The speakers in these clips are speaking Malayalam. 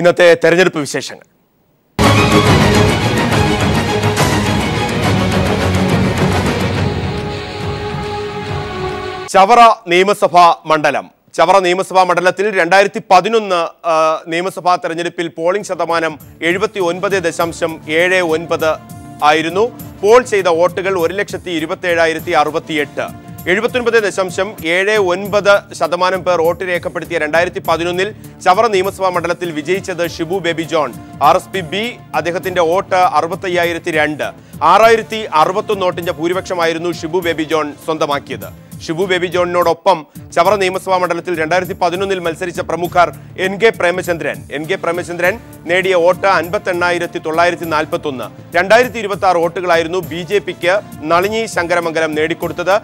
ഇന്നത്തെ തെരഞ്ഞെടുപ്പ് വിശേഷങ്ങൾ. ചവറ നിയമസഭാ മണ്ഡലത്തിൽ 2011 നിയമസഭാ തെരഞ്ഞെടുപ്പിൽ പോളിംഗ് ശതമാനം 79.79 ആയിരുന്നു. പോൾ ചെയ്ത വോട്ടുകൾ 1,27,068. 79.79% പേർ വോട്ട് രേഖപ്പെടുത്തിയ 2011 ചവറ നിയമസഭാ മണ്ഡലത്തിൽ വിജയിച്ചത് ഷിബു ബേബി ജോൺ RSPB. അദ്ദേഹത്തിന്റെ വോട്ട് 65,002. 6,061 വോട്ടിന്റെ ഭൂരിപക്ഷമായിരുന്നു ഷിബു ബേബി ജോൺ സ്വന്തമാക്കിയത്. ഷിബു ബേബി ജോണിനോടൊപ്പം ചവറ നിയമസഭാ മണ്ഡലത്തിൽ 2011 മത്സരിച്ച പ്രമുഖർ എൻ കെ പ്രേമചന്ദ്രൻ നേടിയ വോട്ട് 58,941. 2026 വോട്ടുകളായിരുന്നു BJPക്ക് നളിനി ശങ്കരമംഗലം നേടിക്കൊടുത്തത്.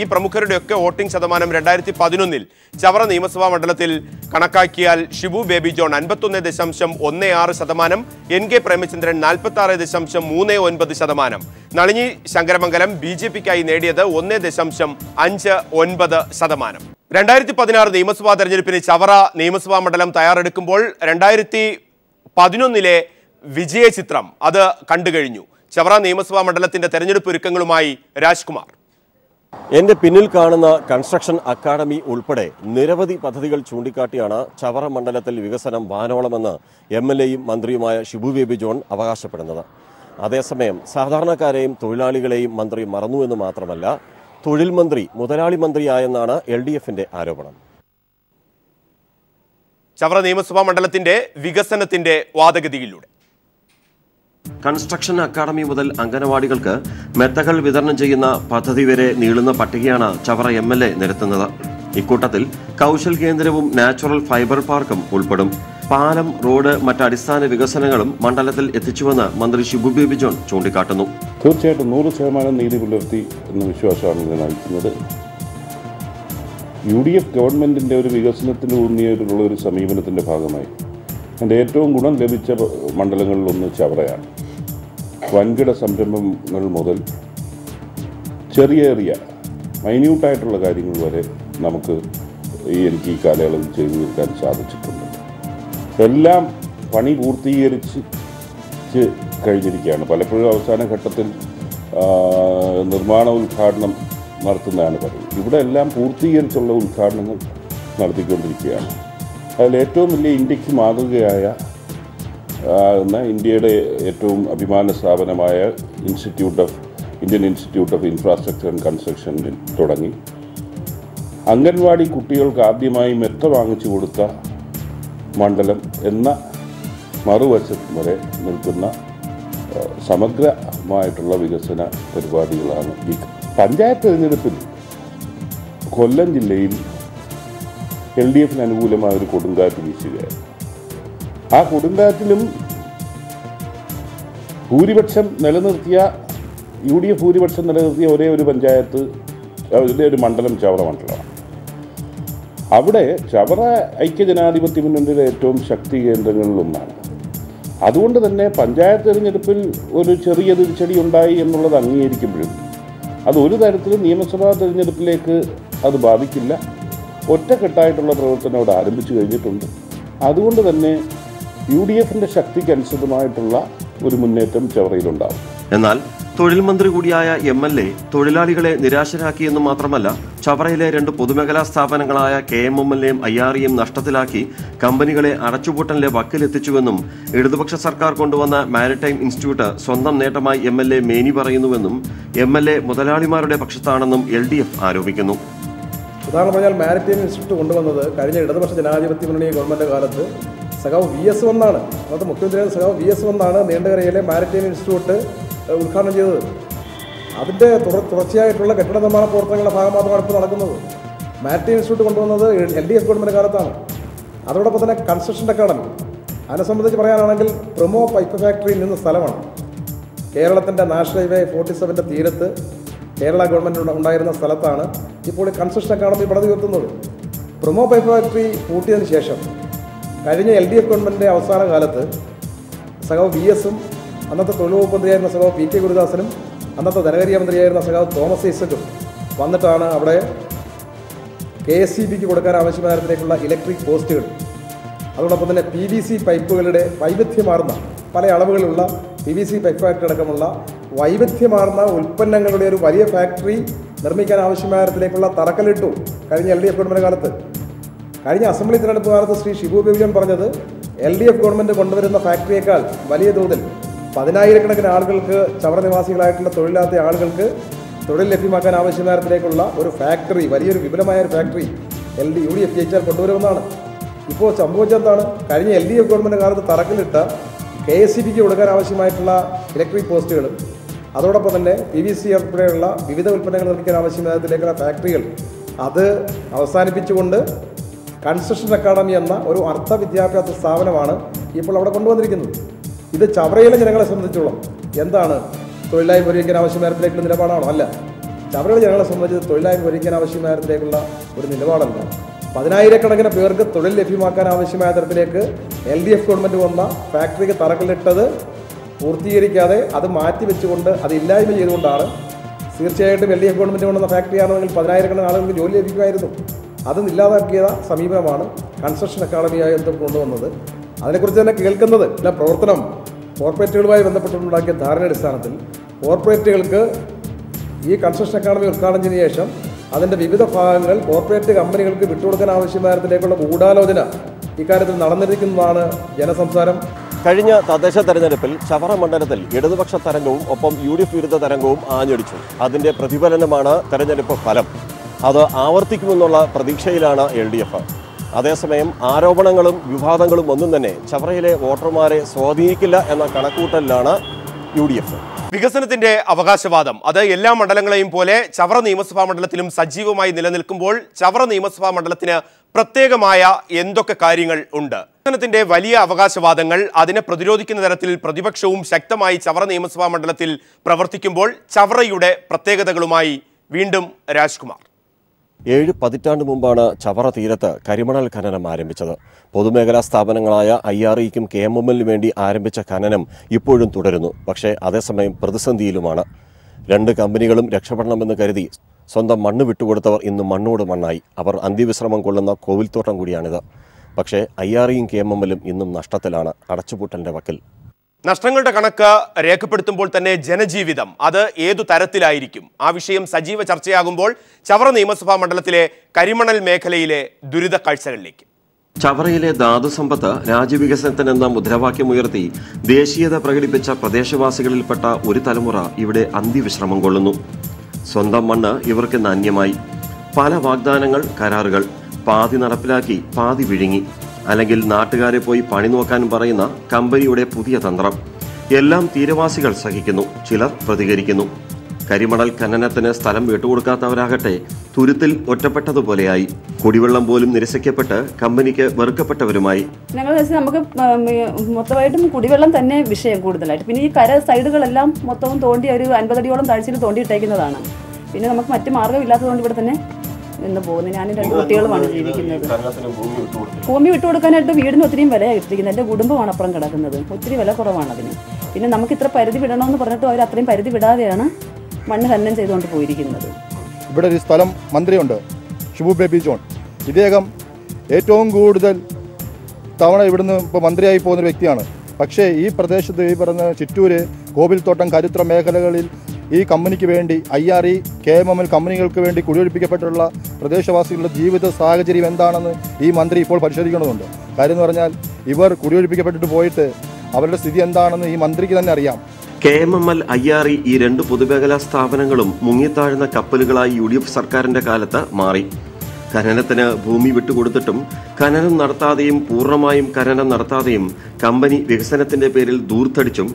ഈ പ്രമുഖരുടെയൊക്കെ വോട്ടിംഗ് ശതമാനം 2011 ചവറ നിയമസഭാ മണ്ഡലത്തിൽ കണക്കാക്കിയാൽ ഷിബു ബേബി ജോൺ 51.16%, എൻ കെ പ്രേമചന്ദ്രൻ 46.39%. നളിനി ശങ്കരമംഗലം BJPക്കായി നേടിയത് 1.59%. 2016 നിയമസഭാ തെരഞ്ഞെടുപ്പിന് ചവറ നിയമസഭാ മണ്ഡലം തയ്യാറെടുക്കുമ്പോൾ 2011 വിജയചിത്രം അത് കണ്ടുകഴിഞ്ഞു. ചവറ നിയമസഭാ മണ്ഡലത്തിന്റെ തെരഞ്ഞെടുപ്പ് ഒരുക്കങ്ങളുമായി രാജ്കുമാർ. എൻ്റെ പിന്നിൽ കാണുന്ന കൺസ്ട്രക്ഷൻ അക്കാദമി ഉൾപ്പെടെ നിരവധി പദ്ധതികൾ ചൂണ്ടിക്കാട്ടിയാണ് ചവറ മണ്ഡലത്തിൽ വികസനം വാനോളമെന്ന് MLAയും മന്ത്രിയുമായ ഷിബു ബേബി ജോൺ അവകാശപ്പെടുന്നത്. അതേസമയം സാധാരണക്കാരെയും തൊഴിലാളികളെയും മന്ത്രി മറന്നു എന്ന് മാത്രമല്ല, തൊഴിൽ മന്ത്രി മുതലാളി മന്ത്രിയായെന്നാണ് LDFന്റെ ആരോപണം. ചവറ നിയമസഭാ മണ്ഡലത്തിന്റെ വികസനത്തിന്റെ വാദഗതിയിലൂടെ കൺസ്ട്രക്ഷൻ അക്കാദമി മുതൽ അംഗനവാടികൾക്ക് മെത്തകൾ വിതരണം ചെയ്യുന്ന പദ്ധതി വരെ നീളുന്ന പട്ടികയാണ് ചവറ MLA നിരത്തുന്നത്. ഇക്കൂട്ടത്തിൽ കൗശൽ കേന്ദ്രവും നാച്ചുറൽ ഫൈബർ പാർക്കും ഉൾപ്പെടും. പാലം, റോഡ്, മറ്റടിസ്ഥാന വികസനങ്ങളും മണ്ഡലത്തിൽ എത്തിച്ചുവെന്ന് മന്ത്രി ഷിബു ബേബി ജോൺ ചൂണ്ടിക്കാട്ടുന്നു. തീർച്ചയായിട്ടും 100% നീതി പുലർത്തി എന്ന വിശ്വാസമാണ് ഇതിനെ നയിക്കുന്നത്. UDF ഗവൺമെന്റിന്റെ ഒരു വികസനത്തിന് ഊന്നിയിട്ടുള്ള ഒരു സമീപനത്തിന്റെ ഭാഗമായി എൻ്റെ ഏറ്റവും ഗുണം ലഭിച്ച മണ്ഡലങ്ങളിലൊന്ന് ചവറയാണ്. വൻകിട സംരംഭങ്ങൾ മുതൽ ചെറിയ മൈന്യൂട്ടായിട്ടുള്ള കാര്യങ്ങൾ വരെ നമുക്ക് എനിക്ക് ഈ കാലയളവിൽ ചെയ്തു തീർക്കാൻ സാധിച്ചിട്ടുണ്ട്. എല്ലാം പണി പൂർത്തീകരിച്ച് കഴിഞ്ഞിരിക്കുകയാണ്. പലപ്പോഴും അവസാന ഘട്ടത്തിൽ നിർമ്മാണ ഉദ്ഘാടനം നടത്തുന്നതാണ് പതിവ്. ഇവിടെ എല്ലാം പൂർത്തീകരിച്ചുള്ള ഉദ്ഘാടനങ്ങൾ നടത്തിക്കൊണ്ടിരിക്കുകയാണ്. അതിലേറ്റവും വലിയ ഇന്ത്യക്ക് മാതൃകയായ ഇന്ത്യയുടെ ഏറ്റവും അഭിമാന സ്ഥാപനമായ Indian institute of infrastructure and കൺസ്ട്രക്ഷനിൽ തുടങ്ങി അംഗൻവാടി കുട്ടികൾക്ക് ആദ്യമായി മെത്ത വാങ്ങിച്ചു കൊടുത്ത മണ്ഡലം എന്ന മറുവശത്ത് വരെ നിൽക്കുന്ന സമഗ്രമായിട്ടുള്ള വികസന പരിപാടികളാണ്. ഈ പഞ്ചായത്ത് തിരഞ്ഞെടുപ്പിൽ കൊല്ലം ജില്ലയിൽ LDFന് അനുകൂലമായ ഒരു കൊടുങ്കാറ്റ് വീശുകയായിരുന്നു. ആ കൊടുങ്കാറ്റിലും യു ഡി എഫ് ഭൂരിപക്ഷം നിലനിർത്തിയ ഒരേ ഒരു പഞ്ചായത്ത്, ഒരു മണ്ഡലം ചവറ മണ്ഡലമാണ്. അവിടെ ചവറ ഐക്യജനാധിപത്യ മുന്നണിയുടെ ഏറ്റവും ശക്തി കേന്ദ്രങ്ങളിലൊന്നാണ്. അതുകൊണ്ട് തന്നെ പഞ്ചായത്ത് തിരഞ്ഞെടുപ്പിൽ ഒരു ചെറിയ തിരിച്ചടി ഉണ്ടായി എന്നുള്ളത് അംഗീകരിക്കുമ്പോഴും അത് ഒരു തരത്തിലും നിയമസഭാ തിരഞ്ഞെടുപ്പിലേക്ക് അത് ബാധിക്കില്ല. ഒറ്റക്കെട്ടായിട്ടുള്ള പ്രവർത്തനം അവിടെ ആരംഭിച്ചു കഴിഞ്ഞിട്ടുണ്ട്. അതുകൊണ്ട് തന്നെ UDFന്റെ ശക്തിക്കനുസൃതമായിട്ടുള്ള ഒരു മുന്നേറ്റം ചവറയിലുണ്ടാകും. എന്നാൽ തൊഴിൽ മന്ത്രി കൂടിയായ MLA തൊഴിലാളികളെ നിരാശരാക്കിയെന്ന് മാത്രമല്ല, ചവറയിലെ 2 പൊതുമേഖലാ സ്ഥാപനങ്ങളായ KM MLAയും IREയും നഷ്ടത്തിലാക്കി കമ്പനികളെ അടച്ചുപൂട്ടലിന്റെ വക്കിലെത്തിച്ചുവെന്നും ഇടതുപക്ഷ സർക്കാർ കൊണ്ടുവന്ന മാരിടൈം ഇൻസ്റ്റിറ്റ്യൂട്ട് സ്വന്തം നേട്ടമായി MLA മേനി പറയുന്നുവെന്നും MLA മുതലാളിമാരുടെ പക്ഷത്താണെന്നും LDF ആരോപിക്കുന്നു. ഉദാഹരണം പറഞ്ഞാൽ മാരിടൈം ഇൻസ്റ്റിറ്റ്യൂട്ട് കൊണ്ടുവന്നത് കഴിഞ്ഞ ഇടതുപക്ഷ ജനാധിപത്യ മുന്നണി ഗവൺമെന്റ് കാലത്ത് സഖാവ് VS1 അത് മുഖ്യമന്ത്രിയുടെ സഖാവ് VS1 നീണ്ടകരയിലെ മാരിടൈം ഇൻസ്റ്റിറ്റ്യൂട്ട് ഉദ്ഘാടനം ചെയ്തത്. അതിൻ്റെ തുടർച്ചയായിട്ടുള്ള കെട്ടിട നിർമ്മാണ പ്രവർത്തനങ്ങളുടെ ഭാഗമാത്രമാണ് ഇപ്പോൾ നടക്കുന്നത്. മാരിടൈം ഇൻസ്റ്റിറ്റ്യൂട്ട് കൊണ്ടുവന്നത് LDF ഗവൺമെൻറ് കാലത്താണ്. അതോടൊപ്പം തന്നെ കൺസ്ട്രക്ഷൻ അക്കാദമി, അതിനെ സംബന്ധിച്ച് പറയാനാണെങ്കിൽ പ്രൊമോ പൈപ്പ് ഫാക്ടറിയിൽ നിന്ന സ്ഥലമാണ്. കേരളത്തിൻ്റെ നാഷണൽ ഹൈവേ 47-ന്റെ തീരത്ത് കേരള ഗവൺമെൻറ് ഉണ്ടായിരുന്ന സ്ഥലത്താണ് ഇപ്പോൾ ഈ കൺസ്ട്രക്ഷൻ അക്കാദമി പണിതുയർത്തുന്നത്. പ്രൊമോ പേപ്പർ ഫാക്ടറി പൂട്ടിയതിന് ശേഷം കഴിഞ്ഞ എൽ ഡി എഫ് ഗവൺമെൻറ്റിൻ്റെ അവസാന കാലത്ത് സഖാവ് വി എസും അന്നത്തെ തൊഴിൽ വകുപ്പ് മന്ത്രിയായിരുന്ന സഖാവ് പി കെ ഗുരുദാസനും അന്നത്തെ ധനകാര്യ മന്ത്രിയായിരുന്ന സഖാവ് തോമസ് ഐസക്കും വന്നിട്ടാണ് അവിടെ KSEBക്ക് കൊടുക്കാൻ ആവശ്യമായ തരത്തിലേക്കുള്ള ഇലക്ട്രിക് പോസ്റ്റുകൾ, അതോടൊപ്പം തന്നെ PVC പൈപ്പുകളുടെ വൈവിധ്യമാർന്ന പല അളവുകളുള്ള PVC പൈപ്പ് ഫാക്ടറി അടക്കമുള്ള വൈവിധ്യമാർന്ന ഉൽപ്പന്നങ്ങളുടെ ഒരു വലിയ ഫാക്ടറി നിർമ്മിക്കാൻ ആവശ്യമായ തരത്തിലേക്കുള്ള തറക്കല്ലിട്ടു കഴിഞ്ഞ LDF ഗവൺമെൻറ് കാലത്ത്. കഴിഞ്ഞ അസംബ്ലി തിരഞ്ഞെടുപ്പ് കാലത്ത് ശ്രീ ഷിബു ബേബി ജോൺ പറഞ്ഞത് LDF ഗവൺമെൻറ് കൊണ്ടുവരുന്ന ഫാക്ടറിയേക്കാൾ വലിയ തോതിൽ 10,000 ആളുകൾക്ക്, ചവറ നിവാസികളായിട്ടുള്ള തൊഴിലില്ലാത്ത ആളുകൾക്ക് തൊഴിൽ ലഭ്യമാക്കാൻ ആവശ്യമായ തരത്തിലേക്കുള്ള ഒരു ഫാക്ടറി, വലിയൊരു വിപുലമായ ഒരു ഫാക്ടറി UDF ജയിച്ചാൽ കൊണ്ടുവരുമെന്നാണ്. ഇപ്പോൾ സംഭവിച്ചെന്താണ്? കഴിഞ്ഞ LDF ഗവൺമെൻറ് കാലത്ത് തറക്കല്ലിട്ട KSEBക്ക് കൊടുക്കാൻ ആവശ്യമായിട്ടുള്ള ഇലക്ട്രിക് പോസ്റ്റുകളും അതോടൊപ്പം തന്നെ PVC ഉൾപ്പെടെയുള്ള വിവിധ ഉൽപ്പന്നങ്ങൾ നിർമ്മിക്കാൻ ആവശ്യമായതിലേക്കുള്ള ഫാക്ടറികൾ അത് അവസാനിപ്പിച്ചുകൊണ്ട് കൺസ്ട്രക്ഷൻ അക്കാഡമി എന്ന ഒരു അർത്ഥ വിദ്യാഭ്യാസ സ്ഥാപനമാണ് ഇപ്പോൾ അവിടെ കൊണ്ടുവന്നിരിക്കുന്നത്. ഇത് ചവറയിലെ ജനങ്ങളെ സംബന്ധിച്ചോളം എന്താണ്? തൊഴിലായ്മ പരിഹരിക്കാൻ ആവശ്യമായതിലേക്കുള്ള നിലപാടാണോ? അല്ല. ചവറയിലെ ജനങ്ങളെ സംബന്ധിച്ച് തൊഴിലായ്മ പരിഹരിക്കാൻ ആവശ്യമായതിലേക്കുള്ള ഒരു നിലപാടല്ല. 10,000 പേർക്ക് തൊഴിൽ ലഭ്യമാക്കാൻ ആവശ്യമായ തരത്തിലേക്ക് LDF ഗവൺമെൻറ് വന്ന ഫാക്ടറിക്ക് തറക്കല്ലിട്ടത് പൂർത്തീകരിക്കാതെ അത് മാറ്റിവെച്ചുകൊണ്ട് അത് ഇല്ലായ്മ ചെയ്തുകൊണ്ടാണ്. തീർച്ചയായിട്ടും LDF ഗവൺമെൻറ് വന്ന ഫാക്ടറിയാണെങ്കിൽ 10,000 ആളുകൾക്ക് ജോലി ലഭിക്കുമായിരുന്നു. അത് ഇല്ലാതാക്കിയ സമീപനമാണ് കൺസ്ട്രക്ഷൻ അക്കാഡമിയായി കൊണ്ടുവന്നത്. അതിനെക്കുറിച്ച് തന്നെ കേൾക്കുന്നത് എല്ലാ പ്രവർത്തനം കോർപ്പറേറ്റുകളുമായി ബന്ധപ്പെട്ടുണ്ടാക്കിയ ധാരണയടിസ്ഥാനത്തിൽ കോർപ്പറേറ്റുകൾക്ക് ഈ കൺസ്ട്രക്ഷൻ അക്കാഡമി ഉദ്ഘാടനം ചെയ്തതിനു ശേഷം അതിൻ്റെ വിവിധ ഭാഗങ്ങൾ കോർപ്പറേറ്റ് കമ്പനികൾക്ക് വിട്ടുകൊടുക്കാൻ ആവശ്യമായതിലേക്കുള്ള ഗൂഢാലോചന ഇക്കാര്യത്തിൽ നടന്നിരിക്കുന്നതാണ് ജനസംസാരം. കഴിഞ്ഞ തദ്ദേശ തെരഞ്ഞെടുപ്പിൽ ചവറ മണ്ഡലത്തിൽ ഇടതുപക്ഷ തരംഗവും ഒപ്പം UDF വിരുദ്ധ തരംഗവും ആഞ്ഞടിച്ചു. അതിൻ്റെ പ്രതിഫലനമാണ് തെരഞ്ഞെടുപ്പ് ഫലം. അത് ആവർത്തിക്കുമെന്നുള്ള പ്രതീക്ഷയിലാണ് LDF. അതേസമയം ആരോപണങ്ങളും വിവാദങ്ങളും ഒന്നും തന്നെ ചവറയിലെ വോട്ടർമാരെ സ്വാധീനിക്കില്ല എന്ന കണക്കൂട്ടലിലാണ് UDF. വികസനത്തിന്റെ അവകാശവാദം അത് എല്ലാ മണ്ഡലങ്ങളെയും പോലെ ചവറ നിയമസഭാ മണ്ഡലത്തിലും സജീവമായി നിലനിൽക്കുമ്പോൾ ചവറ നിയമസഭാ മണ്ഡലത്തിന് പ്രത്യേകമായ എന്തൊക്കെ കാര്യങ്ങൾ ഉണ്ട്? വികസനത്തിന്റെ വലിയ അവകാശവാദങ്ങൾ അതിനെ പ്രതിരോധിക്കുന്ന തരത്തിൽ പ്രതിപക്ഷവും ശക്തമായി ചവറ നിയമസഭാ മണ്ഡലത്തിൽ പ്രവർത്തിക്കുമ്പോൾ ചവറയുടെ പ്രത്യേകതകളുമായി വീണ്ടും രാജ്കുമാർ. 7 പതിറ്റാണ്ട് മുമ്പാണ് ചവറ തീരത്ത് കരിമണൽ ഖനനം ആരംഭിച്ചത്. പൊതുമേഖലാ സ്ഥാപനങ്ങളായ IREക്കും KMM വേണ്ടി ആരംഭിച്ച ഖനനം ഇപ്പോഴും തുടരുന്നു. പക്ഷേ അതേസമയം പ്രതിസന്ധിയിലുമാണ്. 2 കമ്പനികളും രക്ഷപ്പെടണമെന്ന് കരുതി സ്വന്തം മണ്ണ് വിട്ടുകൊടുത്തവർ ഇന്ന് മണ്ണോട് മണ്ണായി. അവർ അന്ത്യവിശ്രമം കൊള്ളുന്ന കോവിൽത്തോട്ടം കൂടിയാണിത്. പക്ഷേ IREയും KMM ഇന്നും നഷ്ടത്തിലാണ്, അടച്ചുപൂട്ടലിൻ്റെ വക്കിൽ. നഷ്ടങ്ങളുടെ കണക്ക് രേഖപ്പെടുത്തുമ്പോൾ തന്നെ ജനജീവിതം അത് ഏതു തരത്തിലായിരിക്കും? ആ വിഷയം സജീവ ചർച്ചയാകുമ്പോൾ ചവറ നിയമസഭാ മണ്ഡലത്തിലെ കരിമണൽ മേഖലയിലെ ദുരിത കാഴ്ചകളിലേക്ക്. ചവറയിലെ ധാതുസമ്പത്ത് രാജ്യവികസനത്തിനെന്ന മുദ്രാവാക്യമുയർത്തി ദേശീയത പ്രകടിപ്പിച്ച പ്രദേശവാസികളിൽപ്പെട്ട ഒരു തലമുറ ഇവിടെ അന്ത്യവിശ്രമം കൊള്ളുന്നു. സ്വന്തം മണ്ണ് ഇവർക്ക് അന്യമായി. പല വാഗ്ദാനങ്ങൾ, കരാറുകൾ പാതി നടപ്പിലാക്കി പാതി വിഴുങ്ങി. അല്ലെങ്കിൽ നാട്ടുകാരെ പോയി പണി നോക്കാൻ പറയുന്ന കമ്പനിയുടെ പുതിയ തന്ത്രം. എല്ലാം തീരവാസികൾ സഹിക്കുന്നു, ചിലർ പ്രതികരിക്കുന്നു. കരിമണൽ ഖനനത്തിന് സ്ഥലം വിട്ടുകൊടുക്കാത്തവരാകട്ടെ തുരുത്തിൽ ഒറ്റപ്പെട്ടതുപോലെയായി. കുടിവെള്ളം പോലും നിരസിക്കപ്പെട്ട് കമ്പനിക്ക് വെറുക്കപ്പെട്ടവരുമായി. നമുക്ക് മൊത്തമായിട്ടും കുടിവെള്ളം തന്നെ വിഷയം കൂടുതലായിട്ട്. പിന്നെ ഈ കര സൈഡുകളെല്ലാം മൊത്തവും തോണ്ടി ഒരു 50 അടിയോളം താഴ്ചയിൽ തോണ്ടിയിട്ടേക്കുന്നതാണ്. പിന്നെ നമുക്ക് മറ്റു മാർഗമില്ലാത്തതുകൊണ്ട് ഇവിടെ തന്നെ നിന്ന് പോകുന്നു. ഞാനും 2 കുട്ടികളുമാണ് ജീവിക്കുന്നത്. ഭൂമി വിട്ടുകൊടുക്കാനായിട്ട് വീടിന് ഒത്തിരിയും വിലയാണ് ഇട്ടിരിക്കുന്നത്. എൻ്റെ കുടുംബമാണ് അപ്പുറം കിടക്കുന്നത്. ഒത്തിരി വില കുറവാണ് അതിന്. പിന്നെ നമുക്ക് ഇത്ര പരിധി വിടണമെന്ന് പറഞ്ഞിട്ട് അവർ അത്രയും പരിധി വിടാതെയാണ് മണ്ണ് ഖനനം ചെയ്തുകൊണ്ട് പോയിരിക്കുന്നത്. ഇവിടെ ഒരു സ്ഥലം മന്ത്രിയുണ്ട്, ഷിബു ബേബി ജോൺ. ഇദ്ദേഹം ഏറ്റവും കൂടുതൽ തവണ ഇവിടുന്ന് ഇപ്പോൾ മന്ത്രിയായി പോകുന്നൊരു വ്യക്തിയാണ്. പക്ഷേ ഈ പ്രദേശത്ത് ഈ പറഞ്ഞ ചിറ്റൂര്, കോവിൽത്തോട്ടം, കരുത്ര മേഖലകളിൽ ഈ കമ്പനിക്ക് വേണ്ടി IRE, KMM കമ്പനികൾക്ക് വേണ്ടി കുടിയൊഴിപ്പിക്കപ്പെട്ടുള്ള പ്രദേശവാസികളുടെ ജീവിത സാഹചര്യം എന്താണെന്ന് ഈ മന്ത്രി ഇപ്പോൾ പരിശോധിക്കേണ്ടതുണ്ട്. കാര്യം എന്ന് പറഞ്ഞാൽ ഇവർ കുടിയൊഴിപ്പിക്കപ്പെട്ടിട്ട് പോയിട്ട് അവരുടെ സ്ഥിതി എന്താണെന്ന് ഈ മന്ത്രിക്ക് തന്നെ അറിയാം. KMM IRE ഈ 2 പൊതുമേഖലാ സ്ഥാപനങ്ങളും മുങ്ങിത്താഴ്ന്ന കപ്പലുകളായി UDF സർക്കാരിൻ്റെ കാലത്ത് മാറി. ഖനനത്തിന് ഭൂമി വിട്ടുകൊടുത്തിട്ടും ഖനനം നടത്താതെയും പൂർണ്ണമായും ഖനനം നടത്താതെയും കമ്പനി വികസനത്തിൻ്റെ പേരിൽ ദൂർത്തടിച്ചും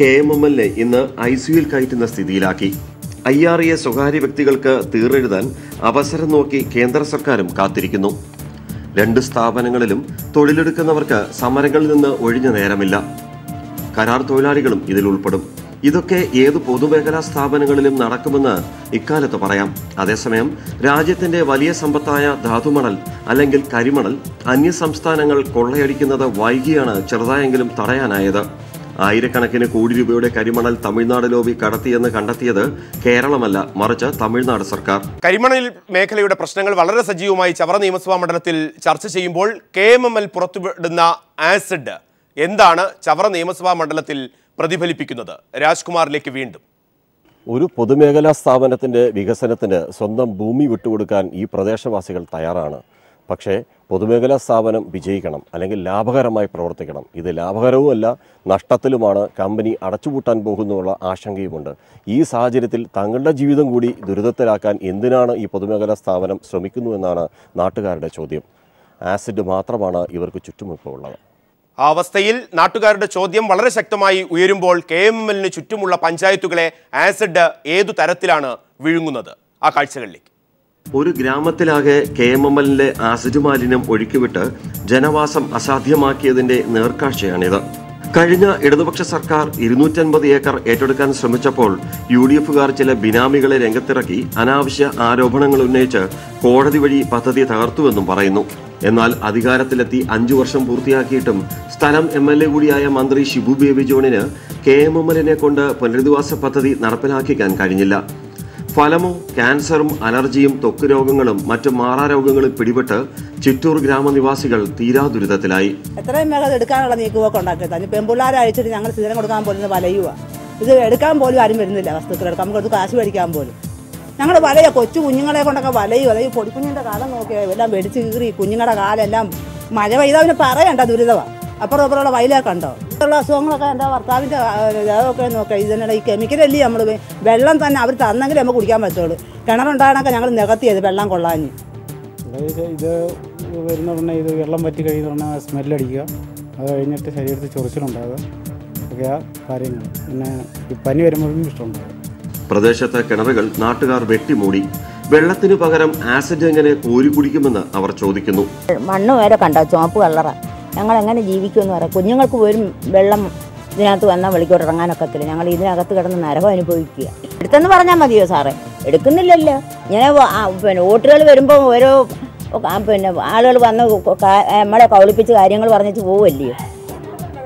KMM ഇന്ന് ICUയിൽ കയറ്റുന്ന സ്ഥിതിയിലാക്കി. IREയെ സ്വകാര്യ വ്യക്തികൾക്ക് തീർന്നെഴുതാൻ അവസരം നോക്കി കേന്ദ്ര സർക്കാരും കാത്തിരിക്കുന്നു. 2 സ്ഥാപനങ്ങളിലും തൊഴിലെടുക്കുന്നവർക്ക് സമരങ്ങളിൽ നിന്ന് ഒഴിഞ്ഞ നേരമില്ല. കരാർ തൊഴിലാളികളും ഇതിൽ ഉൾപ്പെടും. ഇതൊക്കെ ഏത് പൊതുമേഖലാ സ്ഥാപനങ്ങളിലും നടക്കുമെന്ന് ഇക്കാലത്ത് പറയാം. അതേസമയം രാജ്യത്തിൻ്റെ വലിയ സമ്പത്തായ ധാതുമണൽ അല്ലെങ്കിൽ കരിമണൽ അന്യസംസ്ഥാനങ്ങൾ കൊള്ളയടിക്കുന്നത് വൈകിയാണ് ചെറുതായെങ്കിലും തടയാനായത്. ആയിരക്കണക്കിന് കോടി രൂപയുടെ കരിമണൽ തമിഴ്നാട് ലോബി കടത്തിയെന്ന് കണ്ടെത്തിയത് കേരളമല്ല, മറിച്ച് തമിഴ്നാട് സർക്കാർ. കരിമണൽ മേഖലയുടെ പ്രശ്നങ്ങൾ വളരെ സജീവമായി ചവറ നിയമസഭാ മണ്ഡലത്തിൽ ചർച്ച ചെയ്യുമ്പോൾ KMML പുറത്തുവിടുന്ന ആസിഡ് എന്താണ് ചവറ നിയമസഭാ മണ്ഡലത്തിൽ പ്രതിഫലിപ്പിക്കുന്നത്? രാജ്കുമാറിലേക്ക് വീണ്ടും. ഒരു പൊതുമേഖലാ സ്ഥാപനത്തിൻ്റെ വികസനത്തിന് സ്വന്തം ഭൂമി വിട്ടുകൊടുക്കാൻ ഈ പ്രദേശവാസികൾ തയ്യാറാണ്. പക്ഷേ പൊതുമേഖലാ സ്ഥാപനം വിജയിക്കണം, അല്ലെങ്കിൽ ലാഭകരമായി പ്രവർത്തിക്കണം. ഇത് ലാഭകരവുമല്ല, നഷ്ടത്തിലുമാണ്. കമ്പനി അടച്ചുപൂട്ടാൻ പോകുന്നുള്ള ആശങ്കയുമുണ്ട്. ഈ സാഹചര്യത്തിൽ തങ്ങളുടെ ജീവിതം കൂടി ദുരിതത്തിലാക്കാൻ എന്തിനാണ് ഈ പൊതുമേഖലാ സ്ഥാപനം ശ്രമിക്കുന്നുവെന്നാണ് നാട്ടുകാരുടെ ചോദ്യം. ആസിഡ് മാത്രമാണ് ഇവർക്ക് ചുറ്റുമിപ്പുള്ളത്. ആ അവസ്ഥയിൽ നാട്ടുകാരുടെ ചോദ്യം വളരെ ശക്തമായി ഉയരുമ്പോൾ KMMLന് ചുറ്റുമുള്ള പഞ്ചായത്തുകളെ ആസിഡ് ഏതു തരത്തിലാണ് വിഴുങ്ങുന്നത്? ആ കാഴ്ചകളിലേക്ക്. ഒരു ഗ്രാമത്തിലാകെ KMMLന്റെ ആസിഡ് മാലിന്യം ഒഴുക്കിവിട്ട് ജനവാസം അസാധ്യമാക്കിയതിന്റെ നേർക്കാഴ്ചയാണിത്. കഴിഞ്ഞ ഇടതുപക്ഷ സർക്കാർ 250 ഏക്കർ ഏറ്റെടുക്കാൻ ശ്രമിച്ചപ്പോൾ UDFകാർ ചില ബിനാമികളെ രംഗത്തിറക്കി അനാവശ്യ ആരോപണങ്ങൾ ഉന്നയിച്ച് കോടതി വഴി പദ്ധതി തകർത്തുവെന്നും പറയുന്നു. എന്നാൽ അധികാരത്തിലെത്തി 5 വർഷം പൂർത്തിയാക്കിയിട്ടും സ്ഥലം MLA കൂടിയായ മന്ത്രി ഷിബു ബേബി ജോണിന് KMMLനെ കൊണ്ട് പുനരധിവാസ പദ്ധതി നടപ്പിലാക്കിക്കാൻ കഴിഞ്ഞില്ല. ഫലമോ ക്യാൻസറും അലർജിയും ത്വക്ക് രോഗങ്ങളും മറ്റു മാറാരോഗങ്ങളും പിടിപെട്ട് ചിറ്റൂർ ഗ്രാമനിവാസികൾ തീരാ ദുരിതത്തിലായി. എത്രയും വേഗം എടുക്കാനുള്ള നീക്കുമൊക്കെ ഉണ്ടാക്കിയത് പെൺപിള്ളേരെ അയച്ചിട്ട് ഞങ്ങൾ സ്ഥിരം കൊടുക്കാൻ പോലും വലയുക. ഇത് എടുക്കാൻ പോലും ആരും വരുന്നില്ല. വസ്തുക്കളെടുക്കാൻ നമുക്ക് കാശ് മേടിക്കാൻ പോലും ഞങ്ങൾ വലയ കൊച്ചു കുഞ്ഞുങ്ങളെ കൊണ്ടൊക്കെ വലയും. അതായത് പൊടിക്കുഞ്ഞിൻ്റെ കാലം നോക്കിയാൽ എല്ലാം വെടിച്ച് കീറി കുഞ്ഞുങ്ങളുടെ കാലെല്ലാം മഴ പെയ്താവിന് പറയണ്ട ദുരിതമാണ്. അപ്പുറം അപ്പുറമുള്ള വയലൊക്കെ ഉണ്ടോ ഉള്ള അസുഖങ്ങളൊക്കെ എൻ്റെ ഭർത്താവിൻ്റെ ഇതൊക്കെ നോക്കുക. ഇതിനുള്ള ഈ കെമിക്കലല്ലേ നമ്മൾ വെള്ളം തന്നെ അവർ തന്നെങ്കിലും നമുക്ക് കുടിക്കാൻ പറ്റുള്ളൂ. കിണറുണ്ടാകാനൊക്കെ ഞങ്ങൾ നികത്തിയത് വെള്ളം കൊള്ളാഞ്ഞ്. ഇത് വരുന്ന പറഞ്ഞാൽ ഇത് വെള്ളം പറ്റി കഴിയുന്ന പറഞ്ഞാൽ സ്മെല്ലടിക്കുക, അത് കഴിഞ്ഞിട്ട് ശരീരത്തിൽ ചൊറിച്ചിലുണ്ടാകുക, ഒക്കെ ആ കാര്യങ്ങൾ. പിന്നെ പനി വരുമ്പോഴും ഇഷ്ടമുണ്ടാകും. പ്രദേശത്തെ കിണറുകൾ നാട്ടുകാർ വെട്ടിമൂടി. വെള്ളത്തിന് പകരം ആസിഡ് എങ്ങനെ കോരി കുടിക്കുമെന്ന് അവർ ചോദിക്കുന്നു. മണ്ണ് വരെ കണ്ട ചുവപ്പ് കളറ, ഞങ്ങൾ എങ്ങനെ ജീവിക്കുമെന്ന് പറയാം. കുഞ്ഞുങ്ങൾക്ക് പോലും വെള്ളം ഇതിനകത്ത് വന്നാൽ വെളിക്കോട്ട് ഇറങ്ങാനൊക്കത്തില്ല. ഞങ്ങൾ ഇതിനകത്ത് കിടന്ന് നരകം അനുഭവിക്കുക. എടുത്തെന്ന് പറഞ്ഞാൽ മതിയോ സാറേ? എടുക്കുന്നില്ലല്ലോ. ഇങ്ങനെ പിന്നെ വോട്ടുകൾ വരുമ്പോൾ ഓരോ പിന്നെ ആളുകൾ വന്ന് നമ്മളെ കൗളിപ്പിച്ച് കാര്യങ്ങൾ പറഞ്ഞിട്ട് പോവല്ലയോ.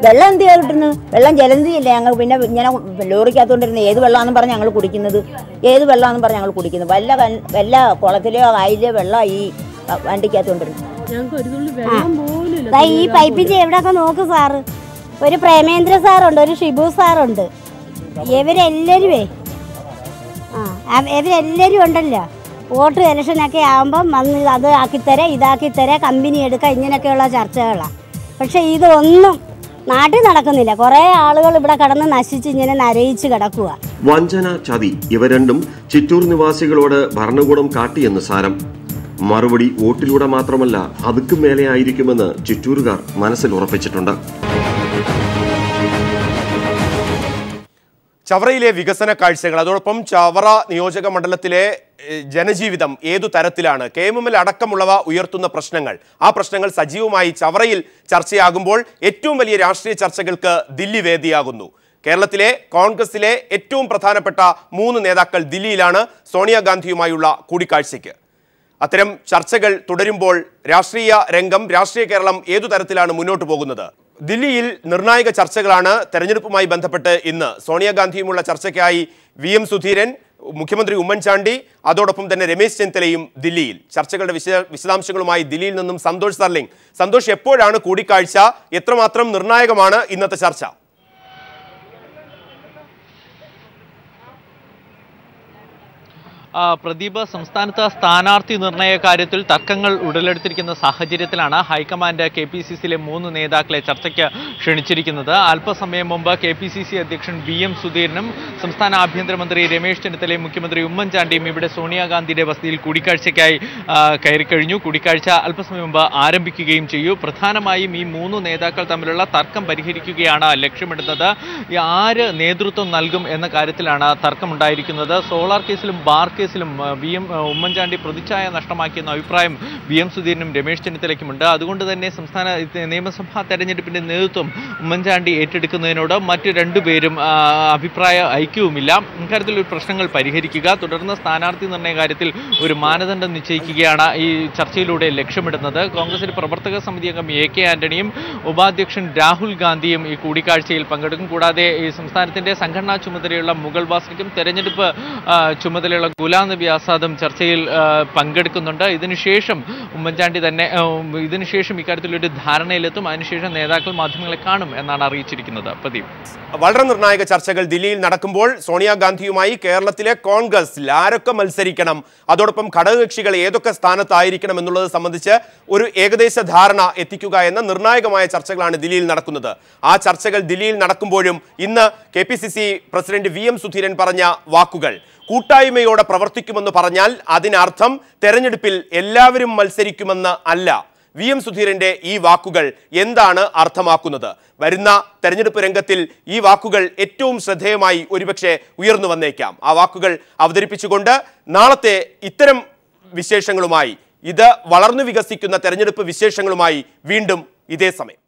വെള്ളം എന്ത് ചെയ്യാൻ കിട്ടുന്നു? വെള്ളം ജലനിധിയില്ല. ഞങ്ങൾ പിന്നെ ഇങ്ങനെ ലോറിക്കകത്തോണ്ടിരുന്ന ഏത് വെള്ളമാണെന്ന് പറഞ്ഞ് ഞങ്ങൾ കുടിക്കുന്നത്, ഏത് വെള്ളമാണെന്ന് പറഞ്ഞ് ഞങ്ങൾ കുടിക്കുന്നത്. വല്ല കുളത്തിലെയോ കായലിലെയോ വെള്ളം ഈ വണ്ടിക്കകത്തോണ്ടിരുന്നു. ഈ പൈപ്പിന്റെ എവിടെയൊക്കെ നോക്ക് സാറ്. ഒരു പ്രേമേന്ദ്ര സാറുണ്ട്, ഒരു ഷിബു സാറുണ്ട്, ഇവരെല്ലാവരുമേ ഇവരെല്ലാവരും ഉണ്ടല്ലോ. വോട്ട് ഇലക്ഷനൊക്കെ ആകുമ്പം വന്ന് അത് ആക്കിത്തരാം, ഇതാക്കിത്തരാം, കമ്പനി എടുക്കാം, ഇങ്ങനെയൊക്കെയുള്ള ചർച്ചകളാണ്. പക്ഷെ ഇതൊന്നും നാട്ടിൽ നടക്കുന്നില്ല. കുറെ ആളുകൾ ഇവിടെ കടന്ന് നശിച്ച് ഇങ്ങനെ നരയിച്ച് കിടക്കുക. വഞ്ചന, ചതി ഇവ രണ്ടും ചിറ്റൂർ നിവാസികളോട് ഭരണകൂടം കാട്ടിയെന്ന് സാരം. മറുപടി വോട്ടിലൂടെ മാത്രമല്ല, അതുക്ക് മേലെ ആയിരിക്കുമെന്ന് ചിറ്റൂരുകാർ മനസ്സിൽ ഉറപ്പിച്ചിട്ടുണ്ട്. ചവറയിലെ വികസന കാഴ്ചകൾ, അതോടൊപ്പം ചവറ നിയോജക മണ്ഡലത്തിലെ ജനജീവിതം ഏതു തരത്തിലാണ്, KMML അടക്കമുള്ളവ ഉയർത്തുന്ന പ്രശ്നങ്ങൾ, ആ പ്രശ്നങ്ങൾ സജീവമായി ചവറയിൽ ചർച്ചയാകുമ്പോൾ ഏറ്റവും വലിയ രാഷ്ട്രീയ ചർച്ചകൾക്ക് ദില്ലി വേദിയാകുന്നു. കേരളത്തിലെ കോൺഗ്രസിലെ ഏറ്റവും പ്രധാനപ്പെട്ട 3 നേതാക്കൾ ദില്ലിയിലാണ് സോണിയാഗാന്ധിയുമായുള്ള കൂടിക്കാഴ്ചയ്ക്ക്. അത്തരം ചർച്ചകൾ തുടരുമ്പോൾ രാഷ്ട്രീയ രംഗം, രാഷ്ട്രീയ കേരളം ഏതു തരത്തിലാണ് മുന്നോട്ട് പോകുന്നത്? ദില്ലിയിൽ നിർണായക ചർച്ചകളാണ്. തെരഞ്ഞെടുപ്പുമായി ബന്ധപ്പെട്ട് ഇന്ന് സോണിയാഗാന്ധിയുമുള്ള ചർച്ചയ്ക്കായി B.M. സുധീരൻ, മുഖ്യമന്ത്രി ഉമ്മൻചാണ്ടി, അതോടൊപ്പം തന്നെ രമേശ് ചെന്നിത്തലയും ദില്ലിയിൽ. ചർച്ചകളുടെ വിശദാംശങ്ങളുമായി ദില്ലിയിൽ നിന്നും സന്തോഷ് സർലിംഗ്. സന്തോഷ്, എപ്പോഴാണ് കൂടിക്കാഴ്ച? എത്രമാത്രം നിർണായകമാണ് ഇന്നത്തെ ചർച്ച? പ്രദീപ്, സംസ്ഥാനത്ത് സ്ഥാനാർത്ഥി നിർണയ കാര്യത്തിൽ തർക്കങ്ങൾ ഉടലെടുത്തിരിക്കുന്ന സാഹചര്യത്തിലാണ് ഹൈക്കമാൻഡ് KPCCയിലെ 3 നേതാക്കളെ ചർച്ചയ്ക്ക് ക്ഷണിച്ചിരിക്കുന്നത്. അല്പസമയം മുമ്പ് KPCC അധ്യക്ഷൻ B.M. സുധീരനും സംസ്ഥാന ആഭ്യന്തരമന്ത്രി രമേശ് ചെന്നിത്തലയും മുഖ്യമന്ത്രി ഉമ്മൻചാണ്ടിയും ഇവിടെ സോണിയാഗാന്ധിയുടെ വസതിയിൽ കൂടിക്കാഴ്ചയ്ക്കായി കയറിക്കഴിഞ്ഞു. കൂടിക്കാഴ്ച അല്പസമയം മുമ്പ് ആരംഭിക്കുകയും ചെയ്യും. പ്രധാനമായും ഈ 3 നേതാക്കൾ തമ്മിലുള്ള തർക്കം പരിഹരിക്കുകയാണ് ലക്ഷ്യമിടുന്നത്. ആര് നേതൃത്വം നൽകും എന്ന കാര്യത്തിലാണ് തർക്കമുണ്ടായിരിക്കുന്നത്. സോളാർ കേസിലും ബാർ കേസിലും കേസിലും ഉമ്മൻചാണ്ടി പ്രതിച്ഛായ നഷ്ടമാക്കിയെന്ന അഭിപ്രായം B.M. സുധീരനും രമേശ് ചെന്നിത്തലയ്ക്കുമുണ്ട്. അതുകൊണ്ട് തന്നെ സംസ്ഥാന നിയമസഭാ തെരഞ്ഞെടുപ്പിന്റെ നേതൃത്വം ഉമ്മൻചാണ്ടി ഏറ്റെടുക്കുന്നതിനോട് മറ്റ് രണ്ടുപേരും അഭിപ്രായ ഐക്യവുമില്ല. ഇക്കാര്യത്തിൽ പ്രശ്നങ്ങൾ പരിഹരിക്കുക, തുടർന്ന് സ്ഥാനാർത്ഥി നിർണ്ണയ കാര്യത്തിൽ ഒരു മാനദണ്ഡം നിശ്ചയിക്കുകയാണ് ഈ ചർച്ചയിലൂടെ ലക്ഷ്യമിടുന്നത്. കോൺഗ്രസിന്റെ പ്രവർത്തക സമിതി അംഗം A.K. ആന്റണിയും ഉപാധ്യക്ഷൻ രാഹുൽ ഗാന്ധിയും ഈ കൂടിക്കാഴ്ചയിൽ പങ്കെടുക്കും. കൂടാതെ ഈ സംസ്ഥാനത്തിന്റെ സംഘടനാ ചുമതലയുള്ള മുഗൾ വാസിക്കും തെരഞ്ഞെടുപ്പ് ചുമതലയുള്ള ഗുലാം നബി ആസാദും ചർച്ചയിൽ പങ്കെടുക്കുന്നുണ്ട്. ഇതിനുശേഷം ഇക്കാര്യത്തിലൊരു ധാരണയിലെത്തും. അതിനുശേഷം നേതാക്കൾ മാധ്യമങ്ങളെ കാണും എന്നാണ് അറിയിച്ചിരിക്കുന്നത്. പ്രദീപ്, വളരെ നിർണായക ചർച്ചകൾ ദില്ലിയിൽ നടക്കുമ്പോൾ സോണിയാഗാന്ധിയുമായി കേരളത്തിലെ കോൺഗ്രസിൽ ആരൊക്കെ മത്സരിക്കണം, അതോടൊപ്പം ഘടകകക്ഷികൾ ഏതൊക്കെ സ്ഥാനത്തായിരിക്കണം എന്നുള്ളത് സംബന്ധിച്ച് ഒരു ഏകദേശ ധാരണ എത്തിക്കുക എന്ന നിർണായകമായ ചർച്ചകളാണ് ദില്ലിയിൽ നടക്കുന്നത്. ആ ചർച്ചകൾ ദില്ലിയിൽ നടക്കുമ്പോഴും ഇന്ന് KPCC പ്രസിഡന്റ് V.M. സുധീരൻ പറഞ്ഞ വാക്കുകൾ, കൂട്ടായ്മയോടെ പ്രവർത്തിക്കുമെന്ന് പറഞ്ഞാൽ അതിനർത്ഥം തെരഞ്ഞെടുപ്പിൽ എല്ലാവരും മത്സരിക്കുമെന്ന് അല്ല. V.M. സുധീരന്റെ ഈ വാക്കുകൾ എന്താണ് അർത്ഥമാക്കുന്നത്? വരുന്ന തെരഞ്ഞെടുപ്പ് രംഗത്തിൽ ഈ വാക്കുകൾ ഏറ്റവും ശ്രദ്ധേയമായി ഒരുപക്ഷെ ഉയർന്നു വന്നേക്കാം. ആ വാക്കുകൾ അവതരിപ്പിച്ചുകൊണ്ട് നാളത്തെ ഇത്തരം വിശേഷങ്ങളുമായി, ഇത് വളർന്നു വികസിക്കുന്ന തെരഞ്ഞെടുപ്പ് വിശേഷങ്ങളുമായി വീണ്ടും ഇതേ സമയം